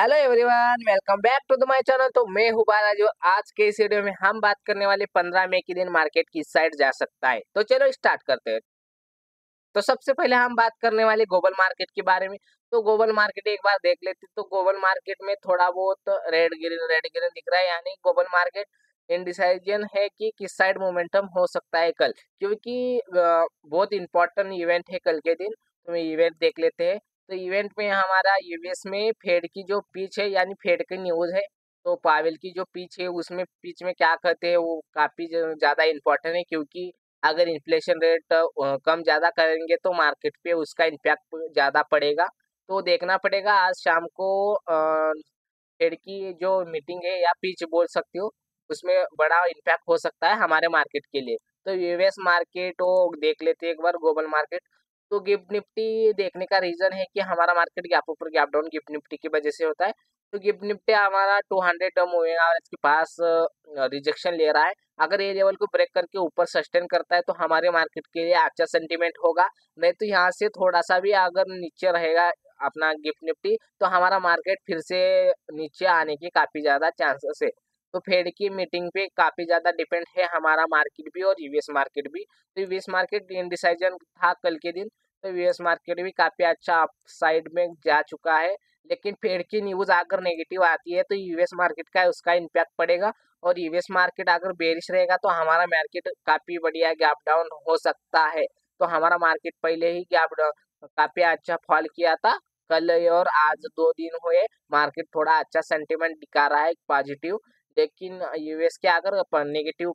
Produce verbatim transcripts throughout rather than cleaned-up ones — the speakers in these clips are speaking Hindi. Hello everyone, welcome back to the my channel. तो मैं हूं बालाजी। आज के इस वीडियो में हम बात करने वाले पंद्रह मई के दिन मार्केट किस साइड जा सकता है। तो चलो स्टार्ट करते हैं। तो सबसे पहले हम बात करने वाले ग्लोबल मार्केट के बारे में। तो ग्लोबल मार्केट एक बार देख लेते। तो ग्लोबल मार्केट में थोड़ा बहुत रेड ग्रीन रेड ग्रीन दिख रहा है, यानी ग्लोबल मार्केट इंडिसाइजन है कि किस साइड मोमेंटम हो सकता है कल, क्योंकि बहुत इंपॉर्टेंट इवेंट है कल के दिन। तो इवेंट देख लेते हैं। तो इवेंट में हमारा यूएस में फेड की जो पिच है, यानी फेड की न्यूज़ है, तो पावेल की जो पिच है उसमें पिच में क्या कहते हैं वो काफ़ी ज़्यादा इम्पोर्टेंट है, क्योंकि अगर इन्फ्लेशन रेट कम ज़्यादा करेंगे तो मार्केट पे उसका इम्पैक्ट ज़्यादा पड़ेगा। तो देखना पड़ेगा आज शाम को फेड की जो मीटिंग है या पिच बोल सकते हो, उसमें बड़ा इम्पैक्ट हो सकता है हमारे मार्केट के लिए। तो यूएस मार्केट वो देख लेते एक बार, ग्लोबल मार्केट। तो गिफ्ट निफ्टी देखने का रीज़न है कि हमारा मार्केट गैप ऊपर गैप डाउन गिफ्ट निफ्टी की वजह से होता है। तो गिफ्ट निफ्टी हमारा दो सौ मूविंग एवरेज के पास रिजेक्शन ले रहा है। अगर ये लेवल को ब्रेक करके ऊपर सस्टेन करता है तो हमारे मार्केट के लिए अच्छा सेंटिमेंट होगा, नहीं तो यहाँ से थोड़ा सा भी अगर नीचे रहेगा अपना गिफ्ट निफ्टी तो हमारा मार्केट फिर से नीचे आने की काफ़ी ज़्यादा चांसेस है। तो फेड की मीटिंग पे काफ़ी ज़्यादा डिपेंड है हमारा मार्केट भी और यूएस मार्केट भी। तो यूएस मार्केट इंडिसाइजन था कल के दिन। तो यूएस मार्केट भी काफ़ी अच्छा अपसाइड में जा चुका है, लेकिन फेड की न्यूज़ अगर नेगेटिव आती है तो यूएस मार्केट का उसका इम्पैक्ट पड़ेगा, और यूएस मार्केट अगर बेरिश रहेगा तो हमारा मार्केट काफ़ी बढ़िया गैप डाउन हो सकता है। तो हमारा मार्केट पहले ही गैप डाउन काफ़ी अच्छा फॉल किया था कल, और आज दो दिन हुए मार्केट थोड़ा अच्छा सेंटिमेंट दिखा रहा है पॉजिटिव, लेकिन यूएस के अगर नेगेटिव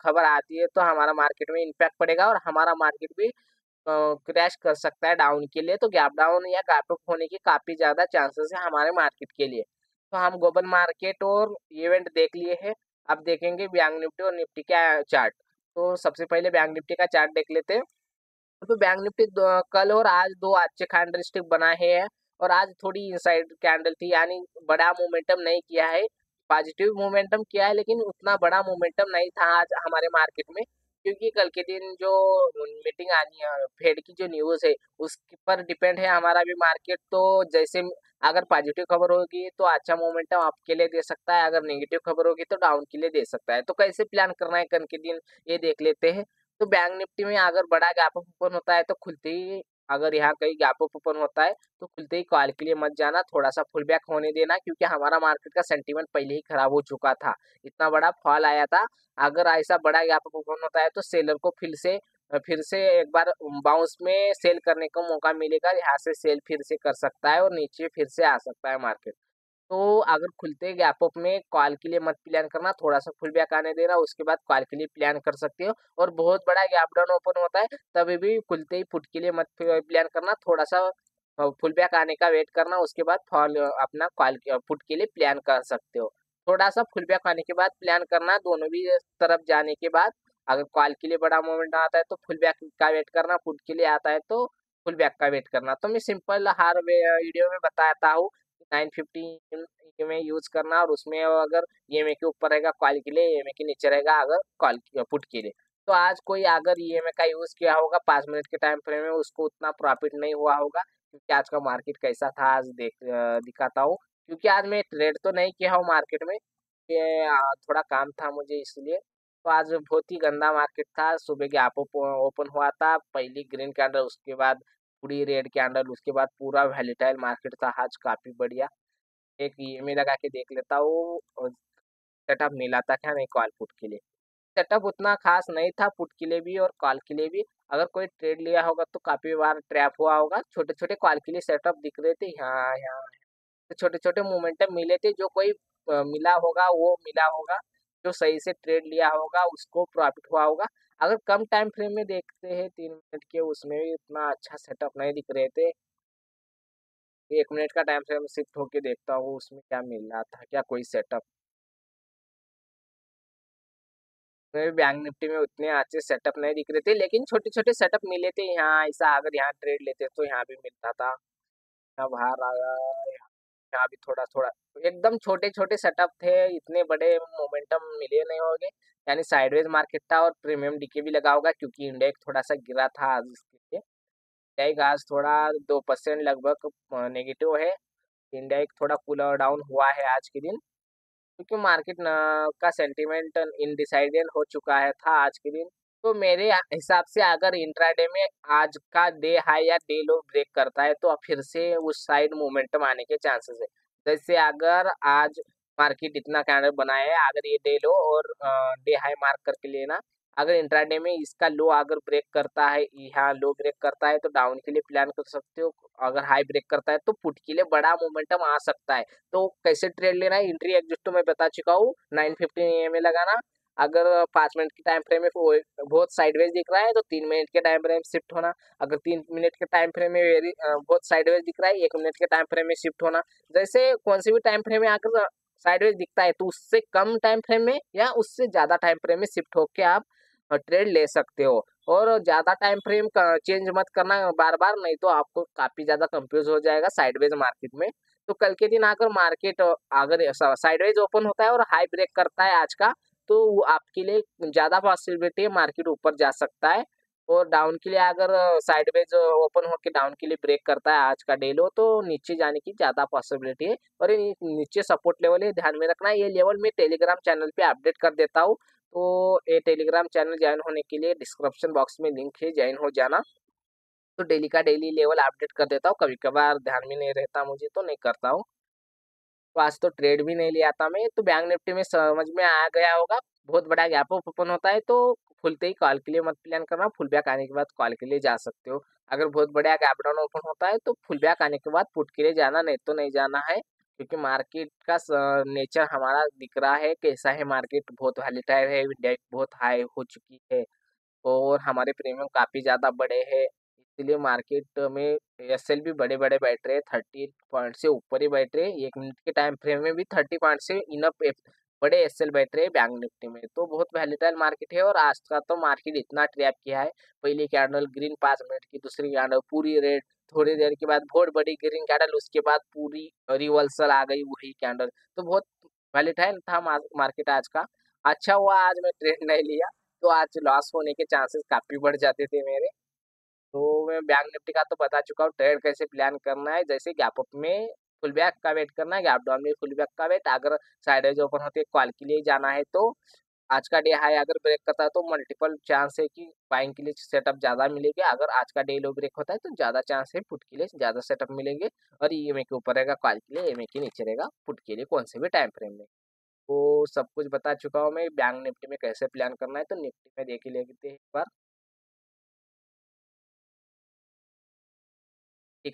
खबर आती है तो हमारा मार्केट में इम्पैक्ट पड़ेगा और हमारा मार्केट भी क्रैश कर सकता है डाउन के लिए। तो गैप डाउन या गैप अप होने के काफ़ी ज़्यादा चांसेस है हमारे मार्केट के लिए। तो हम ग्लोबल मार्केट और इवेंट देख लिए हैं। अब देखेंगे बैंक निफ्टी और निफ्टी का चार्ट। तो सबसे पहले बैंक निफ्टी का चार्ट देख लेते हैं। तो बैंक निफ्टी कल और आज दो अच्छे कैंडल स्टिक बनाए हैं, और आज थोड़ी इनसाइड कैंडल थी, यानी बड़ा मोमेंटम नहीं किया है। पॉजिटिव मोमेंटम किया है लेकिन उतना बड़ा मोमेंटम नहीं था आज हमारे मार्केट में, क्योंकि कल के दिन जो मीटिंग आनी है फेड की जो न्यूज़ है उसके पर डिपेंड है हमारा भी मार्केट। तो जैसे अगर पॉजिटिव खबर होगी तो अच्छा मोमेंटम आपके लिए दे सकता है, अगर नेगेटिव खबर होगी तो डाउन के लिए दे सकता है। तो कैसे प्लान करना है कल के दिन ये देख लेते हैं। तो बैंक निफ्टी में अगर बड़ा गैप अप ओपन होता है तो खुलते ही, अगर यहाँ कहीं गैप अप ओपन होता है तो खुलते ही कॉल के लिए मत जाना, थोड़ा सा फुल बैक होने देना, क्योंकि हमारा मार्केट का सेंटीमेंट पहले ही खराब हो चुका था, इतना बड़ा फॉल आया था। अगर ऐसा बड़ा गैप अप ओपन होता है तो सेलर को फिर से फिर से एक बार बाउंस में सेल करने का मौका मिलेगा, यहाँ से सेल फिर से कर सकता है और नीचे फिर से आ सकता है मार्केट। तो अगर खुलते गैप अप में कॉल के लिए मत प्लान करना, थोड़ा सा फुल बैक आने देना, उसके बाद कॉल के लिए प्लान कर सकते हो। और बहुत बड़ा गैप डाउन ओपन होता है तभी भी खुलते ही पुट के लिए मत प्लान करना, थोड़ा सा फुल बैक आने का वेट करना, उसके बाद फॉल अपना कॉल पुट के लिए प्लान कर सकते हो। थोड़ा सा फुल बैक आने के बाद प्लान करना, दोनों भी तरफ जाने के बाद अगर कॉल के लिए बड़ा मोमेंट आता है तो फुल बैक का वेट करना, पुट के लिए आता है तो फुल बैक का वेट करना। तो मैं सिंपल हर वीडियो में बताता हूँ नाइन फिफ्टी में यूज करना, और उसमें अगर ईएमए के ऊपर रहेगा कॉल के लिए, ईएमए के नीचे रहेगा अगर कॉल पुट के लिए। तो आज कोई अगर ईएमए का यूज किया होगा पाँच मिनट के टाइम फ्रेम में, उसको उतना प्रॉफिट नहीं हुआ होगा, क्योंकि आज का मार्केट कैसा था आज देख दिखाता हूँ। क्योंकि आज मैं ट्रेड तो नहीं किया हूँ मार्केट में, थोड़ा काम था मुझे इसलिए। तो आज बहुत ही गंदा मार्केट था, सुबह के आप ओपन हुआ था, पहली ग्रीन कैंडल, उसके बाद पूरी रेड कैंडल, उसके बाद पूरा वैलेटाइल मार्केट था आज काफ़ी बढ़िया। एक ईएमए लगा के देख लेता हूँ सेटअप मिला था क्या नहीं कॉल पुट के लिए। सेटअप उतना खास नहीं था पुट के लिए भी और कॉल के लिए भी। अगर कोई ट्रेड लिया होगा तो काफ़ी बार ट्रैप हुआ होगा। छोटे छोटे कॉल के लिए सेटअप दिख रहे थे यहाँ यहाँ, तो छोटे छोटे मोमेंटम मिले थे। जो कोई मिला होगा वो मिला होगा, जो सही से ट्रेड लिया होगा उसको प्रॉफिट हुआ होगा। अगर कम टाइम फ्रेम में देखते हैं तीन मिनट के, उसमें भी इतना अच्छा सेटअप नहीं दिख रहे थे। एक मिनट का टाइम फ्रेम शिफ्ट होके देखता हूँ उसमें क्या मिल रहा था, क्या कोई सेटअप। बैंक निफ्टी में उतने अच्छे सेटअप नहीं दिख रहे थे, लेकिन छोटे छोटे सेटअप मिले थे यहाँ। ऐसा अगर यहाँ ट्रेड लेते तो यहाँ भी मिलता था, यहाँ बाहर आया, यहाँ भी थोड़ा थोड़ा, एकदम छोटे छोटे सेटअप थे, इतने बड़े मोमेंटम मिले नहीं होंगे। यानी साइडवेज मार्केट था और प्रीमियम डीके भी लगा होगा, क्योंकि इंडेक्स थोड़ा सा गिरा था आज। इसके लिए इंडेक्स आज थोड़ा दो परसेंट लगभग नेगेटिव है, इंडिया एक थोड़ा कूल डाउन हुआ है आज के दिन, क्योंकि मार्केट का सेंटिमेंट इनडिसाइडेड हो चुका है था आज के दिन। तो मेरे हिसाब से अगर इंट्राडे में आज का डे हाई या डे लो ब्रेक करता है तो फिर से उस साइड मोमेंटम आने के चांसेस है। जैसे अगर आज मार्केट इतना कैंडल बनाया है, अगर ये डे लो और डे हाई मार्क करके लेना, अगर इंट्राडे में इसका लो अगर ब्रेक करता है, यहाँ लो ब्रेक करता है तो डाउन के लिए प्लान कर सकते हो, अगर हाई ब्रेक करता है तो पुट के लिए बड़ा मोमेंटम आ सकता है। तो कैसे ट्रेड लेना है, एंट्री एग्जिट तो मैं बता चुका हूँ, नाइन फिफ्टीन ए में लगाना। अगर पाँच मिनट के टाइम फ्रेम में बहुत साइडवेज दिख रहा है तो तीन मिनट के टाइम फ्रेम शिफ्ट होना, अगर तीन मिनट के टाइम फ्रेम में वेरी बहुत साइडवेज दिख रहा है एक मिनट के टाइम फ्रेम में शिफ्ट होना। जैसे कौन से भी टाइम फ्रेम में आकर साइडवेज दिखता है तो उससे कम टाइम फ्रेम में या उससे ज़्यादा टाइम फ्रेम में शिफ्ट होकर आप ट्रेड ले सकते हो। और ज़्यादा टाइम फ्रेम का चेंज मत करना बार बार, नहीं तो आपको काफ़ी ज़्यादा कंफ्यूज हो जाएगा साइडवेज मार्केट में। तो कल के दिन आकर मार्केट अगर साइडवेज ओपन होता है और हाई ब्रेक करता है आज का, तो आपके लिए ज़्यादा पॉसिबिलिटी है मार्केट ऊपर जा सकता है। और डाउन के लिए अगर साइडवेज ओपन होकर डाउन के लिए ब्रेक करता है आज का डे लो, तो नीचे जाने की ज़्यादा पॉसिबिलिटी है। और ये नीचे सपोर्ट लेवल है, ध्यान में रखना। ये लेवल मैं टेलीग्राम चैनल पे अपडेट कर देता हूँ, तो ये टेलीग्राम चैनल ज्वाइन होने के लिए डिस्क्रिप्शन बॉक्स में लिंक है, ज्वाइन हो जाना। तो डेली का डेली लेवल अपडेट कर देता हूँ, कभी कभार ध्यान में नहीं रहता मुझे तो नहीं करता हूँ। तो आज तो ट्रेड भी नहीं लिया था मैं। तो बैंक निफ्टी में समझ में आ गया होगा, बहुत बड़ा गैप अप ओपन होता है तो फुलते ही कॉल के लिए मत प्लान करना, फुल बैक आने के बाद कॉल के लिए जा सकते हो। अगर बहुत बड़ा गैप डाउन ओपन होता है तो फुल बैक आने के बाद पुट के लिए जाना, नहीं तो नहीं जाना है। क्योंकि मार्केट का नेचर हमारा दिख रहा है कैसा है, मार्केट बहुत वॉलेटाइल है, डेट बहुत हाई हो चुकी है और हमारे प्रीमियम काफ़ी ज़्यादा बड़े हैं, इसलिए मार्केट में एसएल भी बड़े बड़े बैठ रहे हैं, थर्टी पॉइंट से ऊपर ही बैठ रहे हैं। एक मिनट के टाइम फ्रेम में भी थर्टी पॉइंट से इनफ बड़े एसएल बैठ रहे हैं बैंक निफ्टी में। तो बहुत वैलेटाइल मार्केट है और आज का तो मार्केट इतना ट्रैप किया है, पहली कैंडल ग्रीन पाँच मिनट की, दूसरी कैंडल पूरी रेड, थोड़ी देर के बाद बहुत बड़ी ग्रीन कैंडल, उसके बाद पूरी रिवर्सल आ गई वही कैंडल। तो बहुत वैलेटाइल था मार्केट आज का। अच्छा हुआ आज मैं ट्रेड नहीं लिया, तो आज लॉस होने के चांसेस काफ़ी बढ़ जाते थे मेरे। तो मैं बैंक निफ्टी का तो बता चुका हूँ ट्रेड कैसे प्लान करना है। जैसे गैप अप में फुल बैक का वेट करना है, गैप डाउन में फुल बैक का वेट, अगर साइडवेज ओपन होते कॉल के लिए जाना है। तो आज का डे हाई अगर ब्रेक करता है तो मल्टीपल चांस है कि बाइंग के लिए सेटअप ज़्यादा मिलेगी, अगर आज का डे लो ब्रेक होता है तो ज़्यादा चांस है पुट के लिए ज़्यादा सेटअप मिलेंगे। और ई एम ए के ऊपर रहेगा कॉल के लिए, एम ए के नीचे रहेगा पुट के लिए कौन से भी टाइम फ्रेम में। तो सब कुछ बता चुका हूँ मैं बैंक निफ्टी में कैसे प्लान करना है। तो निफ्टी में देख ही लेते हैं एक बार,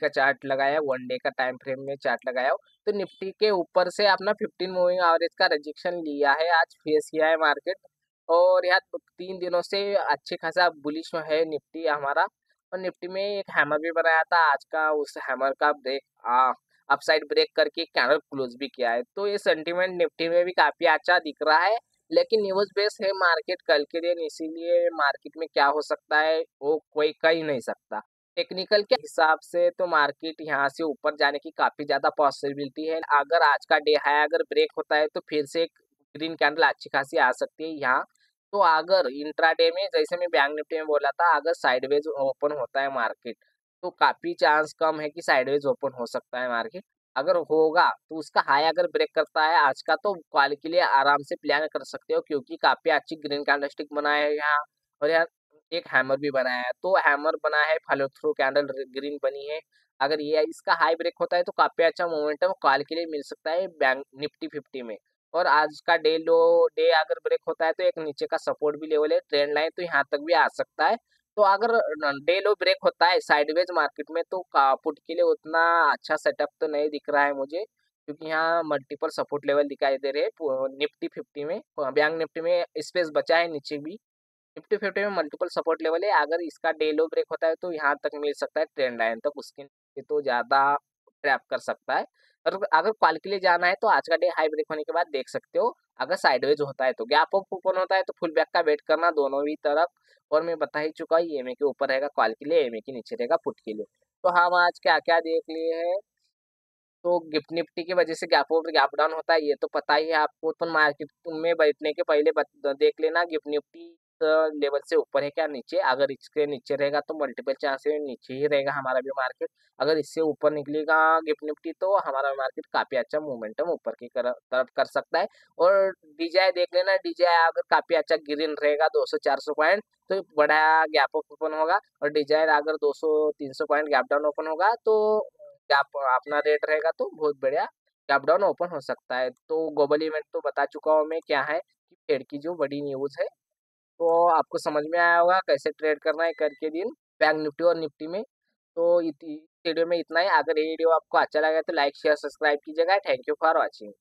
का चार्ट लगाया वन डे का टाइम फ्रेम में चार्ट लगाया। तो निफ्टी के ऊपर से अपना फिफ्टीन मूविंग एवरेज का रिजेक्शन लिया है, आज फेस किया है मार्केट। और यहाँ तीन दिनों से अच्छे खासा बुलिश है निफ्टी हमारा। और निफ्टी में एक हैमर भी बनाया था आज का, उस हैमर का ब्रेक आ अपसाइड ब्रेक करके कैंडल क्लोज भी किया है। तो ये सेंटिमेंट निफ्टी में भी काफ़ी अच्छा दिख रहा है, लेकिन न्यूज बेस है मार्केट कल के दिन, इसीलिए मार्केट में क्या हो सकता है वो कोई कह ही नहीं सकता। टेक्निकल के हिसाब से तो मार्केट यहाँ से ऊपर जाने की काफ़ी ज़्यादा पॉसिबिलिटी है। अगर आज का डे हाई अगर ब्रेक होता है तो फिर से एक ग्रीन कैंडल अच्छी खासी आ सकती है यहाँ। तो अगर इंट्राडे में जैसे मैं बैंक निफ्टी में बोला था, अगर साइडवेज ओपन होता है मार्केट तो काफ़ी चांस कम है कि साइडवेज ओपन हो सकता है मार्केट। अगर होगा तो उसका हाई अगर ब्रेक करता है आज का तो कॉल के लिए आराम से प्लान कर सकते हो, क्योंकि काफ़ी अच्छी ग्रीन कैंडल स्टिक बनाया है यहाँ। और यहाँ एक हैमर भी बनाया है, तो हैमर बना है फॉलो थ्रू कैंडल ग्रीन बनी है। अगर ये इसका हाई ब्रेक होता है तो काफ़ी अच्छा मोमेंटम कॉल के लिए मिल सकता है बैंक निफ्टी फिफ्टी में। और आज का डे लो डे अगर ब्रेक होता है तो एक नीचे का सपोर्ट भी लेवल है, ट्रेंड लाइन तो यहाँ तक भी आ सकता है। तो अगर डे लो ब्रेक होता है साइडवेज मार्केट में तो पुट के लिए उतना अच्छा सेटअप तो नहीं दिख रहा है मुझे, क्योंकि यहाँ मल्टीपल सपोर्ट लेवल दिखाई दे रहे हैं निफ्टी फिफ्टी में। बैंक निफ्टी में स्पेस बचा है नीचे भी, निफ्टी फिफ्टी में मल्टीपल सपोर्ट लेवल है। अगर इसका डे लो ब्रेक होता है तो यहाँ तक मिल सकता है ट्रेंड लाइन तक, उसके नीचे तो ज़्यादा ट्रैप कर सकता है। और अगर कॉल के लिए जाना है तो आज का डे हाई ब्रेक होने के बाद देख सकते हो। अगर साइडवेज होता है तो गैप अप ओपन होता है तो फुल बैक का वेट करना दोनों ही तरफ। और मैं बता ही चुका हूँ ई एम ए के ऊपर रहेगा कॉल के लिए, एम ए के नीचे रहेगा पुट के लिए। तो हम आज क्या क्या देख लिए हैं, तो गिफ्ट निफ्टी की वजह से गैप ओवर गैप डाउन होता है ये तो पता ही है आपको। तो मार्केट में बैठने के पहले देख लेना गिफ्ट निफ्टी लेवल से ऊपर है क्या नीचे, अगर इसके नीचे रहेगा तो मल्टीपल चांस है नीचे ही रहेगा हमारा भी मार्केट। अगर इससे ऊपर निकलेगा गिफ्ट निफ्टी तो हमारा मार्केट काफी अच्छा मोमेंटम ऊपर की तरफ कर सकता है। और डीजीआई देख लेना, डीजीआई अगर काफी अच्छा ग्रीन रहेगा दो सौ चार सौ पॉइंट तो बड़ा गैप ओपन होगा, और डीजीआई अगर दो सौ तीन सौ पॉइंट गैप डाउन ओपन होगा तो गैप अपना रेट रहेगा तो बहुत बढ़िया गैप डाउन ओपन हो सकता है। तो ग्लोबल इवेंट तो बता चुका हूँ मैं क्या है कि फेड की जो बड़ी न्यूज है तो आपको समझ में आया होगा कैसे ट्रेड करना है करके दिन बैंक निफ्टी और निफ्टी में। तो इस वीडियो में इतना ही। अगर ये वीडियो आपको अच्छा लगा तो लाइक शेयर सब्सक्राइब कीजिएगा। Thank you for watching.